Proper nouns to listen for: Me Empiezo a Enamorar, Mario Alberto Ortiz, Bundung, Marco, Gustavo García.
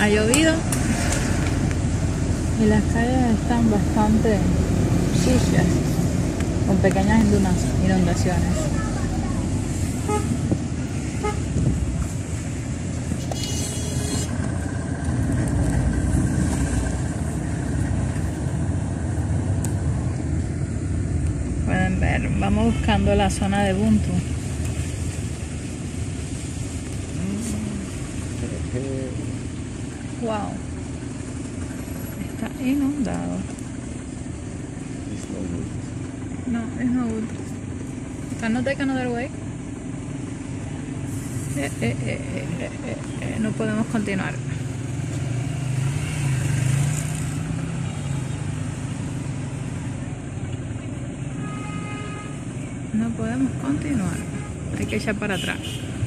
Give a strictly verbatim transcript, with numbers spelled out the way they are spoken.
ha llovido y las calles están bastante sucias, con pequeñas inundaciones. Pueden ver, vamos buscando la zona de Bundung. Wow, está inundado. No, it's not good. Can you take another way? Eh, eh, eh, eh, eh, eh, no podemos continuar. No podemos continuar. Hay que echar para atrás.